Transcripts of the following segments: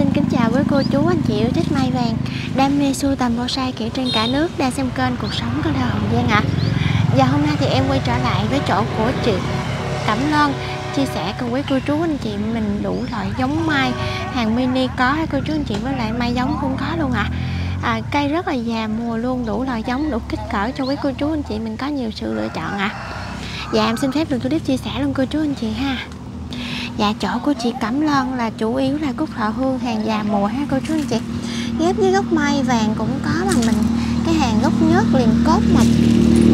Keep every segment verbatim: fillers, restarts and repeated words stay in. xin kính chào quý cô chú anh chị yêu thích may vàng, đam mê sưu tầm bonsai kiểu trên cả nước đang xem kênh Cuộc Sống Cần Thơ Hậu Giang ạ. Và hôm nay thì em quay trở lại với chỗ của chị Cẩm Loan, chia sẻ cùng quý cô chú anh chị mình đủ loại giống mai, hàng mini có hay cô chú anh chị, với lại mai giống cũng có luôn ạ. À, cây rất là già mùa luôn, đủ loại giống, đủ kích cỡ cho quý cô chú anh chị mình có nhiều sự lựa chọn ạ. Dạ em xin phép được clip chia sẻ luôn cô chú anh chị ha. Dạ chỗ của chị Cẩm Loan là chủ yếu là cúc thọ hương hàng già mùa ha cô chú anh chị. Ghép với gốc mai vàng cũng có mà mình cái hàng gốc nhớt liền cốt mập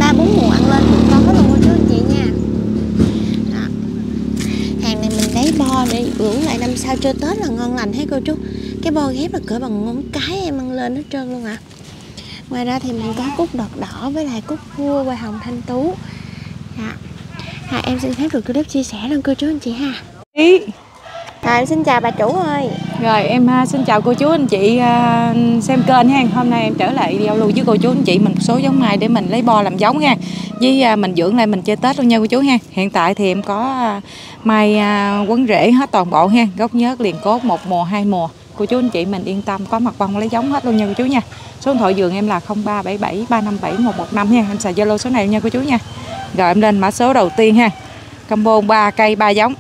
ba bốn mùa ăn lên cũng có luôn cô chú anh chị nha. Đó. Hàng này mình lấy bo để ưỡng lại năm sau cho Tết là ngon lành hết cô chú. Cái bo ghép là cỡ bằng ngón cái em ăn lên hết trơn luôn ạ. À. Ngoài ra thì mình có cúc đọt đỏ với lại cúc vua, hoa hồng thanh tú. Đó. À, em xin phép được clip chia sẻ luôn cô chú anh chị ha. Ý. À, em xin chào bà chủ ơi. Rồi em xin chào cô chú anh chị xem kênh ha. Hôm nay em trở lại giao lưu với cô chú anh chị mình một số giống mai để mình lấy bo làm giống ha. Với mình dưỡng lại mình chơi Tết luôn nha cô chú ha. Hiện tại thì em có mai quấn rễ hết toàn bộ ha, gốc nhớt liền cốt một mùa hai mùa. Cô chú anh chị mình yên tâm có mặt bông lấy giống hết luôn nha cô chú nha. Số điện thoại vườn em là không ba bảy bảy ba năm bảy một một năm ha. Em xài Zalo số này nha cô chú nha. Rồi em lên mã số đầu tiên ha. Combo ba cây ba giống.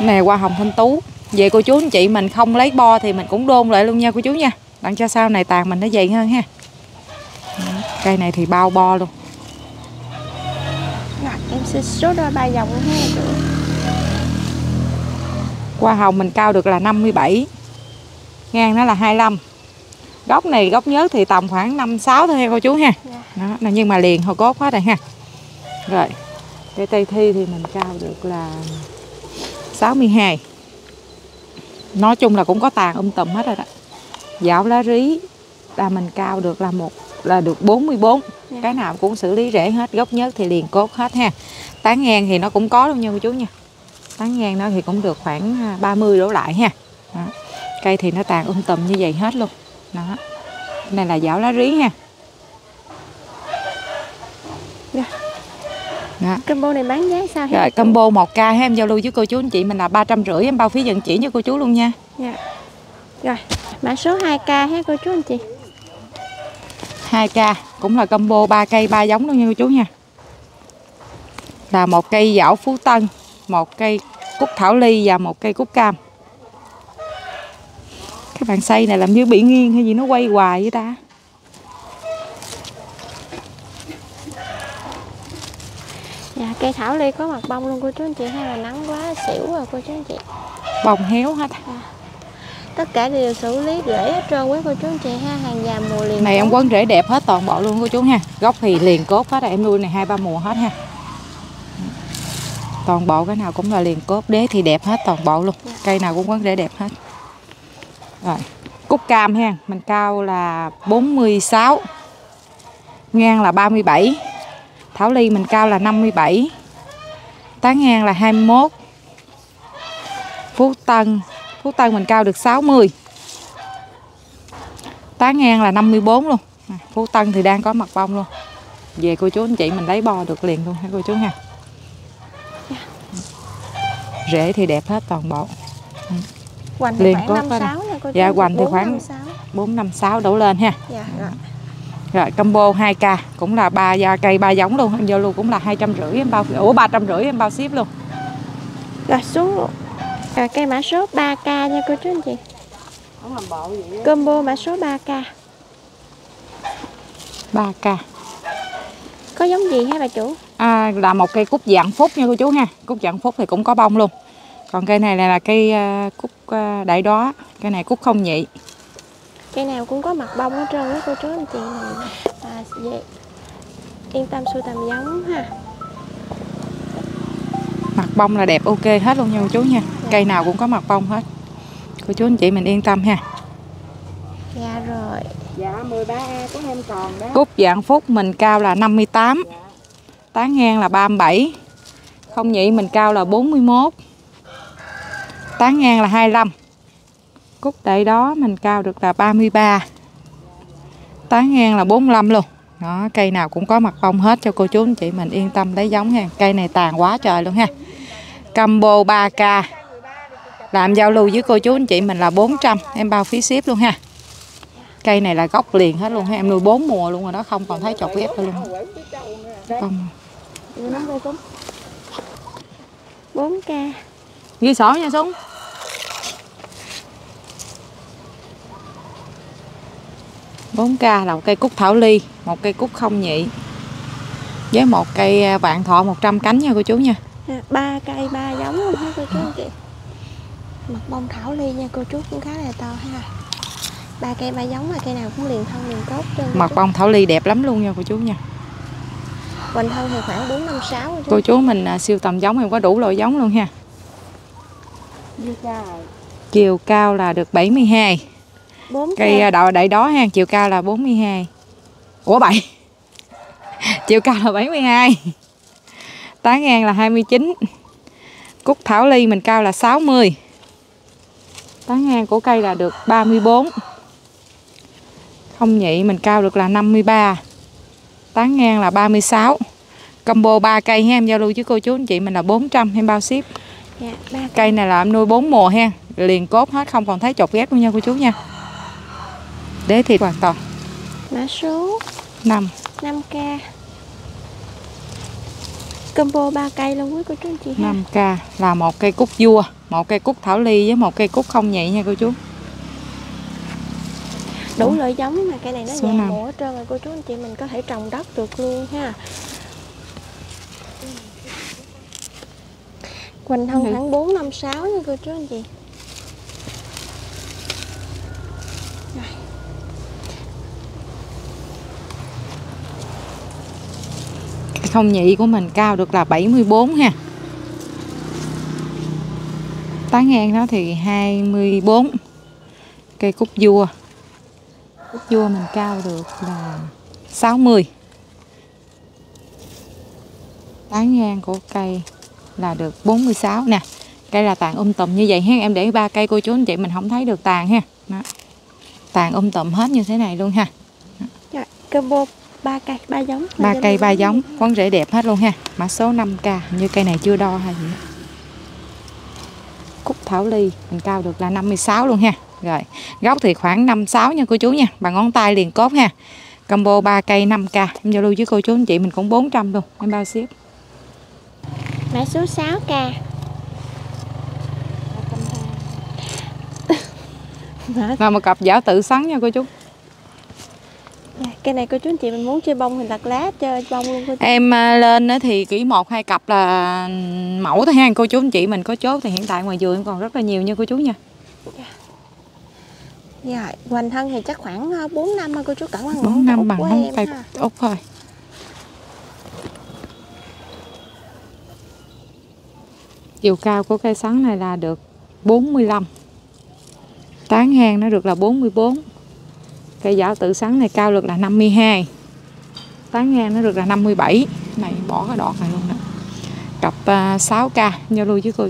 Này hoa hồng thanh tú. Về cô chú anh chị mình không lấy bo thì mình cũng đôn lại luôn nha cô chú nha. Đặng cho sau này tàn mình nó dày hơn ha. Cây này thì bao bo luôn. Rồi, em sẽ số đôi ba dòng ha. Hoa hồng mình cao được là năm mươi bảy. Ngang nó là hai mươi lăm. Gốc này gốc nhớt thì tầm khoảng năm sáu thôi cô chú ha. Đó, nhưng mà liền hồi cốt hết rồi ha. Rồi cái Tây Thi thì mình cao được là sáu mươi hai. Nói chung là cũng có tàn um tùm hết rồi đó. Giảo lá rí là mình cao được là một là được bốn mươi bốn. Yeah. Cái nào cũng xử lý rễ hết, gốc nhớt thì liền cốt hết ha. Tán ngang thì nó cũng có luôn nha cô chú nha. Tán ngang nó thì cũng được khoảng ba mươi đổ lại ha. Đó. Cây thì nó tàn um tùm như vậy hết luôn. Đó. Cái này là giảo lá rí ha. Đó. Combo này bán giá sao hả? Rồi combo một k ha, em giao lưu với cô chú anh chị mình là ba trăm rưỡi, em bao phí vận chuyển cho cô chú luôn nha. Dạ. Rồi, mã số hai k ha cô chú anh chị. hai k cũng là combo ba cây ba giống luôn nha cô chú nha. Là một cây giảo Phú Tân, một cây cúc thảo ly và một cây cúc cam. Các bạn xây này làm như bị nghiêng hay gì nó quay hoài vậy ta? Dạ, cây thảo ly có mặt bông luôn cô chú anh chị, hay là nắng quá xỉu rồi cô chú anh chị. Bông héo hết. À, tất cả đều xử lý rễ hết trơn quý cô chú anh chị ha, hàng già mùa liền. Này em quấn rễ đẹp hết toàn bộ luôn cô chú ha. Gốc thì liền cốt hết, em nuôi này hai ba mùa hết ha. Toàn bộ cái nào cũng là liền cốt, đế thì đẹp hết toàn bộ luôn. Dạ. Cây nào cũng quấn rễ đẹp hết. Rồi, cúc cam ha, mình cao là bốn mươi sáu. Ngang là ba mươi bảy. Thảo ly mình cao là năm mươi bảy. Tán ngang là hai mươi mốt. Phú Tân Phú Tân mình cao được sáu mươi. Tán ngang là năm mươi bốn luôn. Phú Tân thì đang có mặt bông luôn. Về cô chú anh chị mình lấy bo được liền luôn ha cô chú ha. Rễ thì đẹp hết toàn bộ. Hoành thì khoảng năm sáu nha cô chú. Dạ hoành thì khoảng bốn năm sáu đổ lên ha. Dạ rồi. Rồi combo hai k cũng là ba cây ba giống luôn, em giao lưu cũng là hai trăm rưỡi em bao, ủa ba trăm rưỡi em bao ship luôn. Rồi số à, cây mã số ba k nha cô chú anh chị. Không làm bộ vậy. Combo mã số ba k. Có giống gì hả bà chủ? À, là một cây cúc dạng phúc nha cô chú ha. Cúc dạng phúc thì cũng có bông luôn. Còn cây này là cây uh, cúc uh, đại đóa, cây này cúc không nhị. Cây nào cũng có mặt bông hết trơn đó cô chú anh chị này. À, vậy. Yên tâm sưu tầm giống ha. Mặt bông là đẹp ok hết luôn nha cô chú nha. Dạ. Cây nào cũng có mặt bông hết. Cô chú anh chị mình yên tâm ha. Dạ rồi. Dạ mười ba a của em còn đó. Cúc dạng phúc mình cao là năm mươi tám. Dạ. Tán ngang là ba mươi bảy. Không nhị mình cao là bốn mươi mốt. Tán ngang là hai mươi lăm. Cúc đại đó mình cao được là ba mươi ba. Tán ngang là bốn mươi lăm luôn. Đó, cây nào cũng có mặt bông hết cho cô chú anh chị mình yên tâm lấy giống ha. Cây này tàn quá trời luôn ha. Combo ba k Làm giao lưu với cô chú anh chị mình là bốn trăm, em bao phí ship luôn ha. Cây này là gốc liền hết luôn ha, em nuôi bốn mùa luôn rồi đó, không còn thấy chọt ghép luôn. Không. bốn k. Ghi sổ nha Súng. bốn k là một cây cúc thảo ly, một cây cúc không nhị với một cây vạn thọ một trăm cánh nha cô chú nha. Ba cây ba giống luôn hả cô chú anh chị. Mặt bông thảo ly nha cô chú cũng khá là to ha. Ba cây ba giống là cây nào cũng liền thân liền cốt trơn. Mặt bông thảo ly đẹp lắm luôn nha cô chú nha. Bình thân thì khoảng bốn năm sáu cô chú. Cô chú mình siêu tầm giống, em có đủ loại giống luôn ha. Chiều cao là được bảy mươi hai. Cây đậu đậy đó ha, chiều cao là bốn mươi hai. Ủa bậy. Chiều cao là bảy mươi hai. Tán ngang là hai mươi chín. Cúc thảo ly mình cao là sáu mươi. Tán ngang của cây là được ba mươi bốn. Không nhị mình cao được là năm mươi ba. Tán ngang là ba mươi sáu. Combo ba cây ha, em giao lưu với cô chú anh chị mình là bốn trăm, em bao ship. Dạ, cây này là em nuôi bốn mùa ha, liền cốt hết, không còn thấy chột ghép luôn nha cô chú nha. Đế thịt hoàn toàn. Mã số năm. năm k. Combo ba cây luôn quý cô chú anh chị ha. năm k là một cây cúc vua, một cây cúc thảo ly với một cây cúc không nhị nha cô chú. Đủ loại giống mà cây này nó dạng mùa hết trơn rồi cô chú anh chị mình có thể trồng đất được luôn ha. Quỳnh thân khoảng bốn năm sáu nha cô chú anh chị. Cái không nhị của mình cao được là bảy mươi bốn ha. Tán ngang nó thì hai mươi bốn. Cây cúc vua. Cúc vua mình cao được là sáu mươi. Tán ngang của cây là được bốn mươi sáu nè. Cây là tàn um tùm như vậy ha, em để ba cây cô chú anh chị mình không thấy được tàn ha. Đó. Tàn um tùm hết như thế này luôn ha. Dạ, combo ba cây ba giống. ba cây ba giống, quấn rễ đẹp hết luôn ha. Mã số năm k, như cây này chưa đo hay gì đó. Cúc thảo ly mình cao được là năm mươi sáu luôn ha. Rồi, gốc thì khoảng năm sáu nha cô chú nha, bằng ngón tay liền cốt ha. Combo ba cây năm k, em giao lưu với cô chú anh chị mình cũng bốn trăm luôn, em bao ship. Mã số sáu k. Là một cặp giảo tự sắn nha cô chú. Cây này cô chú anh chị mình muốn chơi bông thì đặt lá chơi bông luôn cô chú. Em lên thì chỉ một hai cặp là mẫu thôi ha. Cô chú anh chị mình có chốt thì hiện tại ngoài vườn em còn rất là nhiều nha cô chú nha. Rồi, hoành thân thì chắc khoảng bốn năm cô chú, cẩn bằng ngón tay út của em ha. Út thôi. Chiều cao của cây sắn này là được bốn mươi lăm. Tán ngang nó được là bốn mươi bốn. Cây giảo tự sắn này cao được là năm mươi hai. Tán ngang nó được là năm mươi bảy. Này bỏ cái đọt này luôn đó. Cặp sáu k giao lưu với cô.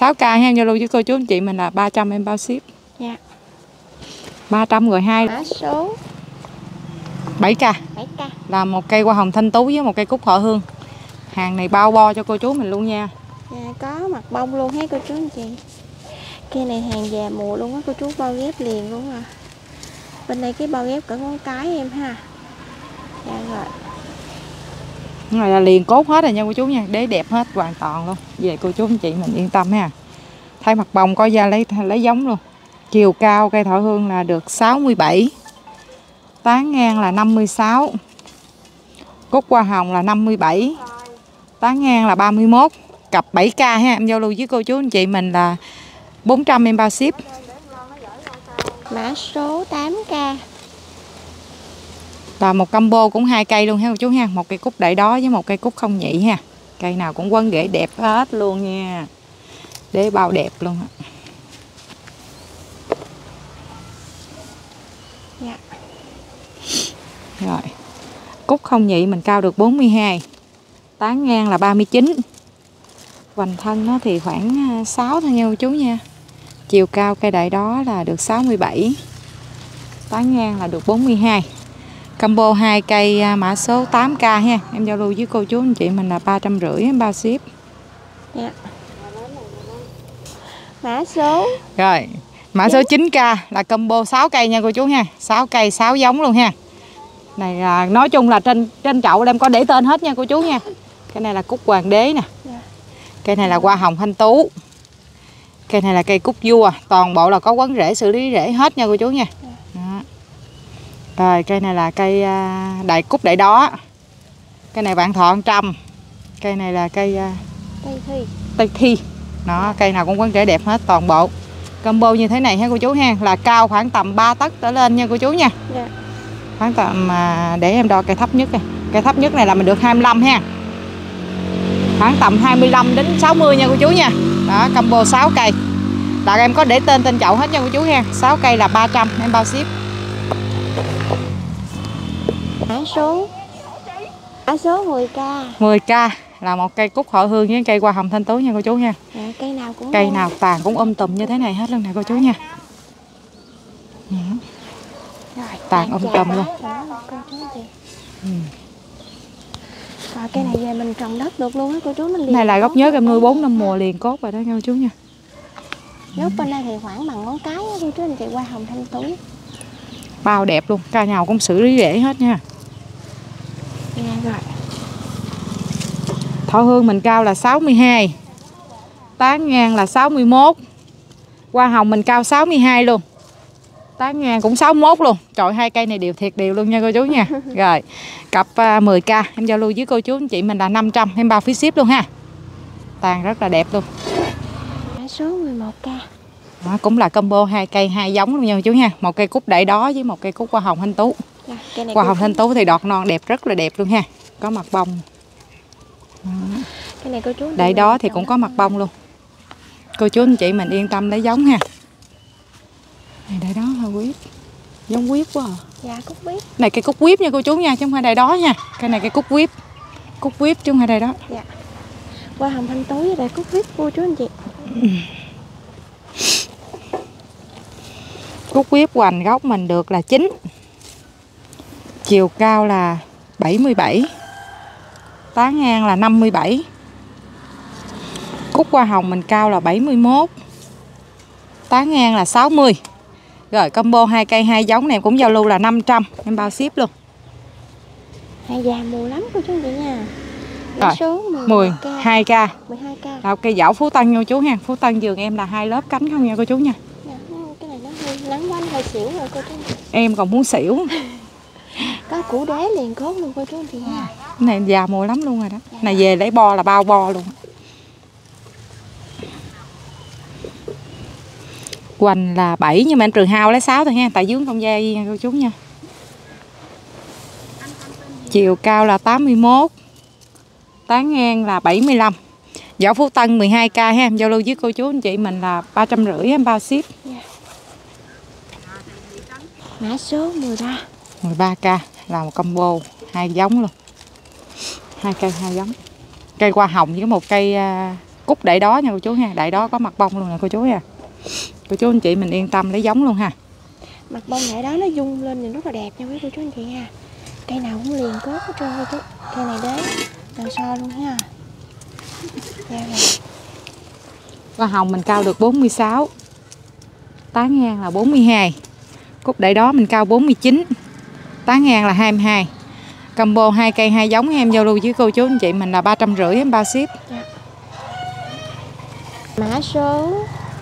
sáu k ha, giao lưu với cô chú anh chị mình là ba trăm, em bao ship. Dạ. ba trăm rồi hai. Mã số bảy k. bảy k là một cây hoa hồng thanh tú với một cây cúc thọ hương. Hàng này bao bo cho cô chú mình luôn nha. Dạ, có mặt bông luôn hết cô chú anh chị. Cây này hàng già mùa luôn á cô chú, bao ghép liền luôn à. Bên đây cái bao ghép cỡ ngón cái em ha. Dạ rồi. Cái này là liền cốt hết rồi nha cô chú nha, đế đẹp hết hoàn toàn luôn. Về cô chú anh chị mình yên tâm ha. Thấy mặt bông có da lấy lấy giống luôn. Chiều cao cây thọ hương là được sáu mươi bảy. Tán ngang là năm mươi sáu. Cúc hoa hồng là năm mươi bảy. Tán ngang là ba mươi mốt. Cặp bảy k ha, em giao lưu với cô chú anh chị mình là bốn trăm, em bao ship. Mã số tám k là một combo cũng hai cây luôn ha cô chú ha, một cây cúc đậy đó với một cây cúc không nhị ha. Cây nào cũng quấn rễ đẹp hết luôn nha. Đế bao đẹp luôn á. Dạ. Rồi. Cúc không nhị mình cao được bốn mươi hai. Tán ngang là ba mươi chín. Hoành thân nó thì khoảng sáu thôi nha cô chú nha. Chiều cao cây đại đó là được sáu mươi bảy. Tán ngang là được bốn mươi hai. Combo hai cây mã số tám k ha. Em giao lưu với cô chú anh chị mình là ba trăm rưỡi, em bao ship. Dạ. Mã số. Rồi, mã số chín ca là combo sáu cây nha cô chú nha. sáu cây sáu giống luôn ha. Này là, nói chung là trên trên chậu em có để tên hết nha cô chú nha. Cái này là cúc hoàng đế nè. Cây này là hoa hồng thanh tú. Cây này là cây cúc vua, toàn bộ là có quấn rễ, xử lý rễ hết nha cô chú nha. Đó. Rồi cây này là cây đại cúc đại đó. Cây này vạn thọ trăm. Cây này là cây Tây Thi. Tây Thi. Đó, cây nào cũng quấn rễ đẹp hết toàn bộ. Combo như thế này ha cô chú ha, là cao khoảng tầm ba tấc trở lên nha cô chú nha. Dạ. Khoảng tầm để em đo cây thấp nhất này. Cây thấp nhất này là mình được hai mươi lăm ha. Khoảng tầm hai mươi lăm đến sáu mươi nha cô chú nha. Đó, combo sáu cây. Là em có để tên tên chậu hết nha cô chú ha. sáu cây là ba trăm em bao ship. Mã số mã số mười ca. mười ca là một cây cúc thọ hương với cây hoa hồng thanh tú nha cô chú nha. À, cây nào cũng cây nào tàn cũng um tùm như thế này hết luôn nè cô chú nha. Ừ. Rồi, tàn um tùm luôn. Ừ. Rồi, cái này về mình trồng đất được luôn á cô chú, mình liền. Này là gốc nhớ em nuôi bốn năm mùa liền cốt rồi đó nha cô chú nha. Gốc bên đây thì khoảng bằng ngón cái á cô chú, thì hoa hồng thanh tú. Bao đẹp luôn, cây nào cũng xử lý rễ hết nha. Nha rồi. Thọ hương mình cao là sáu mươi hai. Tán ngang là sáu mươi mốt. Hoa hồng mình cao sáu mươi hai luôn. Tán ngang cũng sáu mươi mốt luôn. Trời, hai cây này đều thiệt đều luôn nha cô chú nha. Rồi, cặp mười ca em giao lưu với cô chú anh chị mình là năm trăm, em bao phí ship luôn ha. Tàn rất là đẹp luôn. Mã số mười một ca. Đó, cũng là combo hai cây hai giống luôn nha cô chú nha. Một cây cúc đại đó với một cây cúc hoa hồng thanh tú. Dạ, hoa hồng thanh tú thì đọt non đẹp, rất là đẹp luôn ha. Có mặt bông. Cái này cô chú đại đó thì cũng có mặt bông luôn. Cô chú anh chị mình yên tâm lấy giống ha. Này đại đó là quýt. Giống quýt quá à. Dạ, cúc quýt. Này cây cúc quýt nha cô chú nha, chứ không phải đại đó nha. Cây này cây cúc quýt. Cúc quýt chứ không phải đại đó. Dạ. Hoa hồng thanh tú với đại cúc quýt cô chú anh chị. Cúc quýt hoành gốc mình được là chín. Chiều cao là bảy mươi bảy. Tán ngang là năm mươi bảy. Cúc hoa hồng mình cao là bảy mươi mốt. Tán ngang là sáu mươi. Rồi combo hai cây hai giống này cũng giao lưu là năm trăm, em bao ship luôn. Hai già mùa lắm cô chú chị nha. Rồi, số mười hai ca. mười hai ca. Là cây dảo Phú Tân nha chú ha. Phú Tân vườn em là hai lớp cánh không nha cô chú nha. Dạ, cái này nó hơi nắng quá, hơi xỉu rồi cô chú. Em còn muốn xỉu. Có củ đế liền cốt luôn cô chú anh chị nha. Cái này già mùa lắm luôn rồi đó. Dạ. Này về lấy bo là bao bo luôn. Hoành là bảy nhưng mà em trừ hao lấy sáu thôi ha, tại dướng không da gì nha cô chú nha. Chiều cao là tám mươi mốt. Tán ngang là bảy mươi lăm. Giỏ Phú Tân mười hai ca ha, em giao lưu với cô chú anh chị mình là ba trăm rưỡi em bao ship. Dạ. Mã số mười ba. mười ba ca là một combo hai giống luôn. Hai cây hai giống. Cây hoa hồng với một cây cúc đại đó nha cô chú ha. Đại đó có mặt bông luôn nè cô chú ha. Cô chú anh chị mình yên tâm lấy giống luôn ha. Mặt bông đại đó nó dung lên nhìn rất là đẹp nha quý cô chú anh chị ha. Cây nào cũng liền cốt hết trơn cô chú. Cây này đế đầu so luôn ha. Hoa hồng mình cao được bốn mươi sáu. Tán ngang là bốn mươi hai. Cúc đại đó mình cao bốn mươi chín. Tán ngang là hai mươi hai. Combo hai cây hai giống em giao lưu với cô chú anh chị mình là ba trăm rưỡi em bao ship. Dạ. Mã số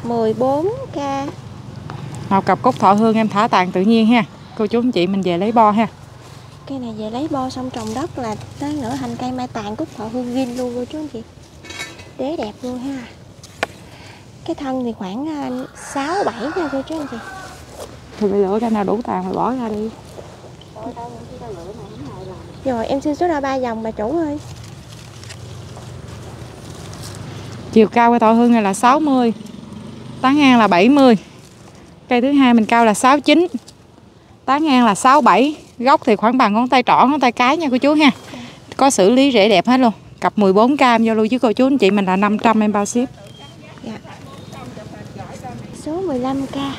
mười bốn ca. Một cặp cúc thọ hương em thả tàn tự nhiên ha. Cô chú anh chị mình về lấy bo ha. Cây này về lấy bo xong trồng đất là tới nửa hành cây mai tàn cúc thọ hương ghim luôn cô chú anh chị. Đế đẹp luôn ha. Cái thân thì khoảng sáu bảy nha cô chú anh chị. Thôi bây giờ cái nào đủ tàn rồi bỏ ra đi. Rồi em xin số ra ba dòng bà chủ ơi. Chiều cao cây thọ hương này là sáu mươi. Tán ngang là bảy mươi. Cây thứ hai mình cao là sáu mươi chín. Tán ngang là sáu mươi bảy. Gốc thì khoảng bằng ngón tay trỏ, ngón tay cái nha cô chú ha. Có xử lý rễ đẹp hết luôn. Cặp mười bốn ca em giao lưu với cô chú anh chị mình là năm trăm em bao ship. Dạ. Số mười lăm ca.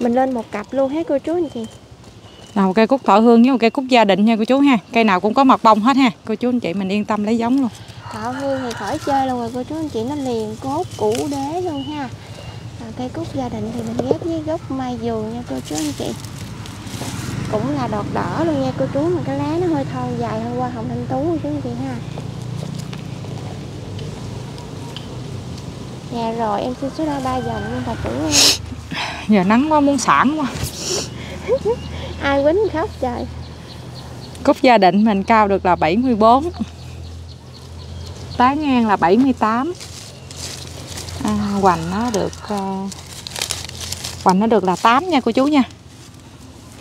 Mình lên một cặp luôn hết cô chú anh chị. Là một cây cúc thọ hương với một cây cúc gia định nha cô chú ha. Cây nào cũng có mặt bông hết ha. Cô chú anh chị mình yên tâm lấy giống luôn. Thọ Hương thì khỏi chơi là ngoài cô chú anh chị, nó liền cốt củ đế luôn ha. À, cây cúc gia đình thì mình ghép với gốc mai dù nha cô chú anh chị, cũng là đọt đỏ luôn nha cô chú, mà cái lá nó hơi thon dài hơn hoa hồng thanh tú cô chú anh chị ha. Dạ rồi, em xin số đo ba dòng luôn bà chủ em. Giờ nắng quá muốn xản quá. Ai quýnh khóc trời. Cúc gia định mình cao được là bảy mươi bốn, tán ngang là bảy mươi tám, à, hoành nó được uh, hoành nó được là tám nha cô chú nha.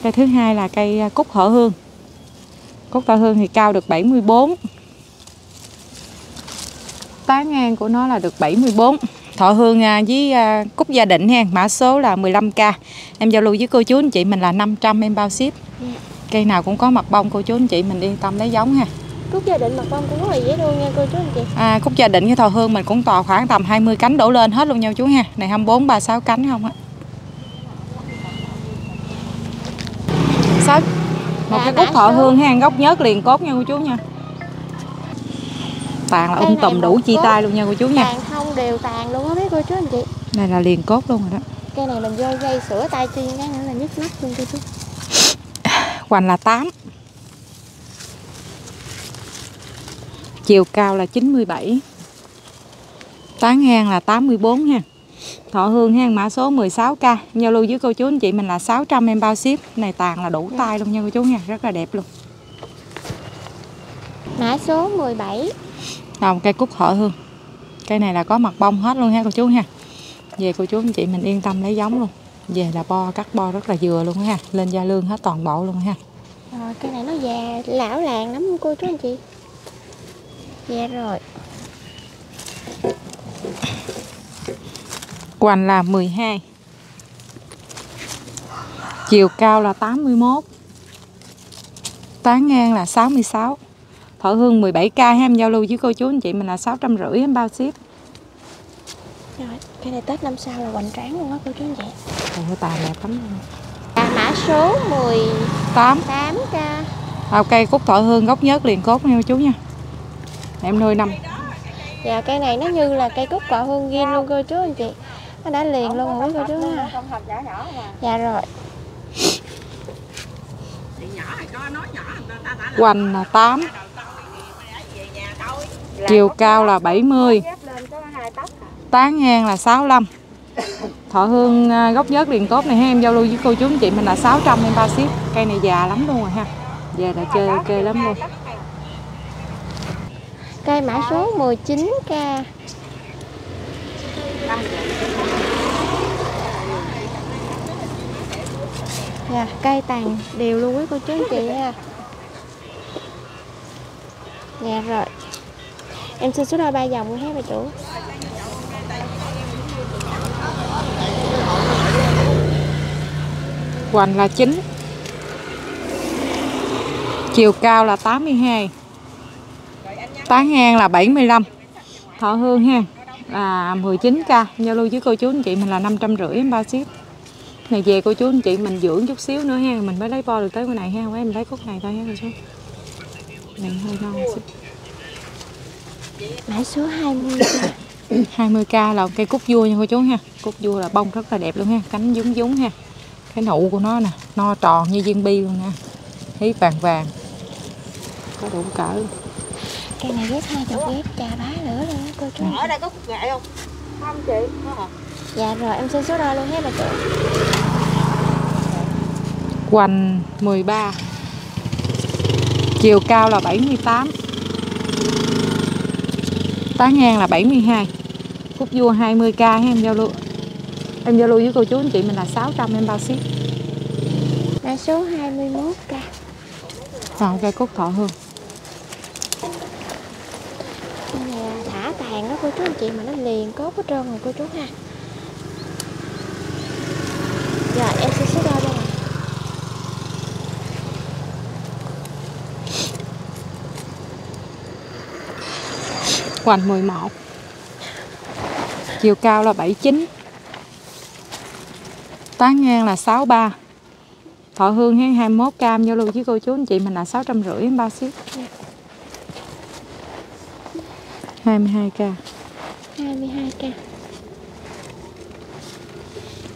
Cây thứ hai là cây cúc Thọ Hương. Cúc Thọ Hương thì cao được bảy mươi bốn, tán ngang của nó là được bảy mươi bốn. Thọ Hương với cúc gia định ha, mã số là mười lăm k. Em giao lưu với cô chú anh chị mình là năm trăm em bao ship. Cây nào cũng có mặt bông cô chú anh chị mình yên tâm lấy giống ha. Cúc gia định mặt bông cũng rất là dễ nuôi nha cô chú anh chị. À, cúc gia định với Thọ Hương mình cũng tò khoảng tầm hai mươi cánh đổ lên hết luôn nha chú ha. Này hai mươi bốn ba mươi sáu cánh không á. Sáu. Một à, cái cúc Thọ Hương ha, gốc nhớt liền cốt nha cô chú nha. Tàn là ung tùm đủ chia tay luôn nha cô chú nha. Tàn không đều tàn luôn á mấy cô chú anh chị. Này là liền cốt luôn rồi đó. Cây này mình vô dây sữa tay chiên cái nữa là nhức mắt luôn cô chú. Hoành là tám. Chiều cao là chín mươi bảy. Tán ngang là tám mươi bốn ha. Thọ Hương ha, mã số mười sáu k. Giao lưu với cô chú anh chị mình là sáu trăm em bao ship. Này tàn là đủ tay luôn nha cô chú nha, rất là đẹp luôn. Mã số mười bảy. Là một cây cúc Thọ Hương. Cây này là có mặt bông hết luôn ha cô chú ha. Về cô chú anh chị mình yên tâm lấy giống luôn. Về là bo, cắt bo rất là vừa luôn ha. Lên da lương hết toàn bộ luôn ha. Rồi, cây này nó già, lão làng lắm cô chú anh chị. Dạ rồi. Hoành là mười hai. Chiều cao là tám mươi mốt. Tán ngang là sáu mươi sáu. Thọ Hương mười bảy k ha, em giao lưu với cô chú anh chị mình là sáu trăm rưỡi em bao ship. Rồi, cái này Tết năm sau là hoành tráng luôn á cô chú anh chị. Ôi tàn đẹp lắm luôn. À, mã số mười tám k. À, cây cúc Thọ Hương gốc nhớt liền cốt nha cô chú nha. Em nuôi năm. Dạ cây này nó như là cây cúc Thọ Hương ghiên luôn cô chú anh chị. Nó đã liền luôn rồi cô chú ha. Dạ rồi. Hoành là tám. Chiều cao là bảy mươi. Tán ngang là sáu mươi lăm. Thọ Hương gốc nhớt liền cốt này ha, em giao lưu với cô chú anh chị mình là sáu trăm em ba ship. Cây này già lắm luôn rồi ha. Về đã chơi kê lắm luôn. Cây mã số mười chín k. Dạ, cây tàn đều luôn quý cô chú anh chị ha. Dạ rồi. Em xin số đo ba dòng hả bà chủ. Hoành là chín. Chiều cao là tám mươi hai. Tán ngang là bảy mươi lăm. Thọ Hương ha là mười chín k. Giao lưu với cô chú anh chị mình là năm trăm rưỡi em bao ship. Này về cô chú anh chị mình dưỡng chút xíu nữa ha, mình mới lấy bo được tới cái này ha. Quá em lấy khúc này thôi ha cô chú. Này hơi non xíu. Mã số hai mươi. hai mươi k là cây cúc vua nha cô chú ha. Cúc vua là bông rất là đẹp luôn ha, cánh dúng dúng ha. Cái nụ của nó nè, no tròn như viên bi luôn nè. Thấy vàng vàng. Có đủ cỡ luôn. Cây này ghép hai chục ghép trà bá nữa luôn á cô chú. Ở đây có cục nghệ không? Không chị, có hả? Dạ rồi, em xin số đo luôn hết bà chị. Hoành mười ba. Chiều cao là bảy mươi tám. Tán ngang là bảy mươi hai. Cúc vua hai mươi k em giao lưu. Em giao lưu với cô chú anh chị mình là sáu trăm em bao ship. Mã số hai mươi mốt k. Còn cây cúc Thọ Hương. Nè, thả tàn đó cô chú anh chị mà nó liền cốt hết trơn rồi cô chú ha. Rồi em sẽ số đo đây. Hoành mười một. Chiều cao là bảy mươi chín. Tán ngang là sáu mươi ba. Thọ Hương hai mươi mốt k, giao lưu với cô chú anh chị mình là sáu trăm rưỡi em bao ship. hai mươi hai k. hai mươi hai k.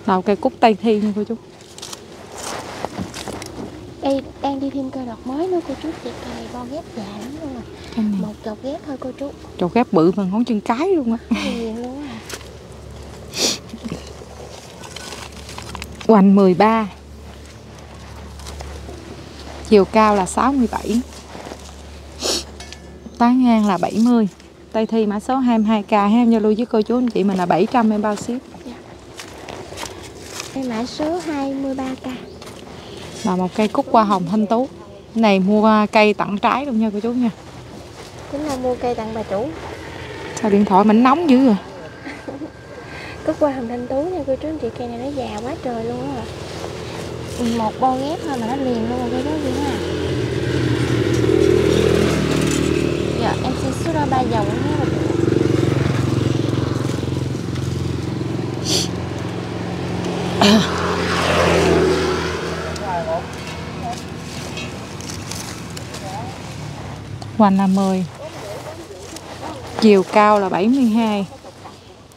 Nào cây cúc Tây Thiên cô chú. Đây đang đi thêm cây đọt mới nữa cô chú, chị cây bo ghép già lắm luôn à. Một chột ghép thôi cô chú. Chột ghép bự bằng ngón chân cái luôn á. Hoành mười ba. Chiều cao là sáu mươi bảy. Tán ngang là bảy mươi. Tây Thi mã số hai mươi hai k. Em giao lưu với cô chú anh chị mình là bảy trăm em bao ship. Dạ. Em mã số hai mươi ba k. Là một cây cúc hoa hồng thanh tú. Này mua cây tặng trái luôn nha cô chú nha. Chính là mua cây tặng bà chủ. Sao điện thoại mình nóng dữ rồi. Cúc hoa hồng thanh tú nha cô chú anh chị, cây này nó già quá trời luôn á. Một bo ghép thôi mà nó liền luôn rồi cô chú nha. Dạ em sẽ xuất ra ba dòng nha. Hoành là mười. Chiều cao là bảy mươi hai.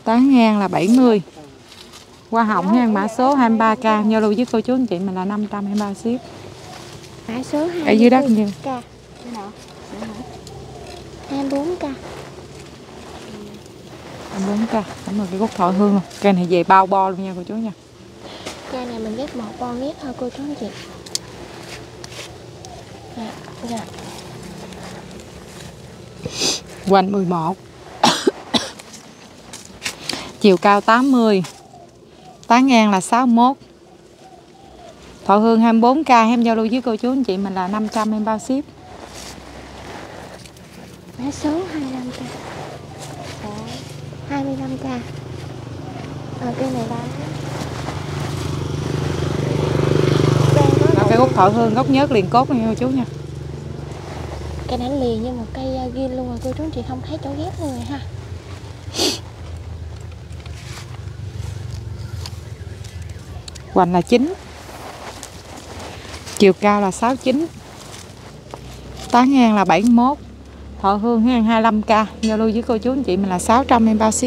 Tán ngang là bảy mươi. Hoa hồng nha, mã số hai mươi ba k. Giao lưu với cô chú anh chị mình là năm trăm em bao ship. Mã số hai mươi bốn k. Ở dưới đất như hai mươi bốn k. hai mươi bốn k. Cảm ơn cái cúc thọ hương. Cây này về bao bo luôn nha cô chú nha. Cây này mình ghép một bo ghép thôi cô chú anh chị. Dạ, dạ. Hoành mười một. Chiều cao tám mươi. Tán ngang là sáu mươi mốt. Thọ hương hai mươi bốn k. Em giao lưu với cô chú anh chị mình là năm trăm em bao ship. Mã số hai mươi lăm k. hai mươi lăm k. Ờ cây này ba. Cây gốc thọ hương gốc nhớt liền cốt nha cô chú nha. Cây này liền như một cây ghim luôn rồi cô chú anh chị, không thấy chỗ ghép luôn rồi ha. Hoành là chín. Chiều cao là sáu mươi chín. Tán ngang là bảy mươi mốt. Thọ hương hai mươi lăm k. Giao lưu với cô chú anh chị mình là sáu trăm em bao ship.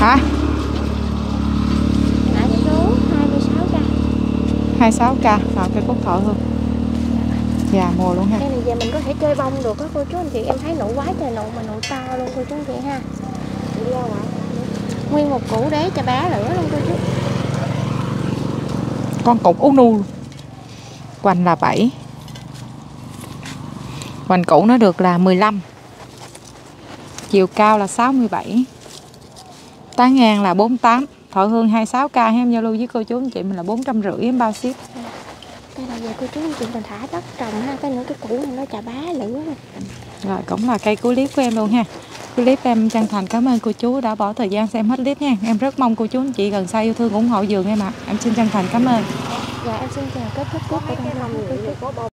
Hả? Mã số hai mươi sáu k. hai mươi sáu k vào cây cúc thọ hương. Dạ mùa luôn ha. Cây này giờ mình có thể chơi bông được á cô chú anh chị, em thấy nụ quá trời nụ mà nụ to luôn cô chú anh chị ha. Nguyên một củ đế cho bá lửa luôn cô chú. Con cục ú nu. Hoành là bảy. Hoành cũ nó được là mười lăm. Chiều cao là sáu mươi bảy. Tán ngang là bốn mươi tám. Thọ hương hai mươi sáu k. Em giao lưu với cô chú anh chị mình là bốn trăm năm mươi em bao ship. Đây là giờ cô chú anh chị mình thả đất trồng ha, cái nữa cái củ này nó chà bá lửa này. Rồi cũng là cây cuối clip của em luôn ha. Clip em chân thành cảm ơn cô chú đã bỏ thời gian xem hết clip nha. Em rất mong cô chú anh chị gần xa yêu thương ủng hộ vườn em ạ. À. Em xin chân thành cảm ơn. Dạ em xin chào kết thúc clip của em.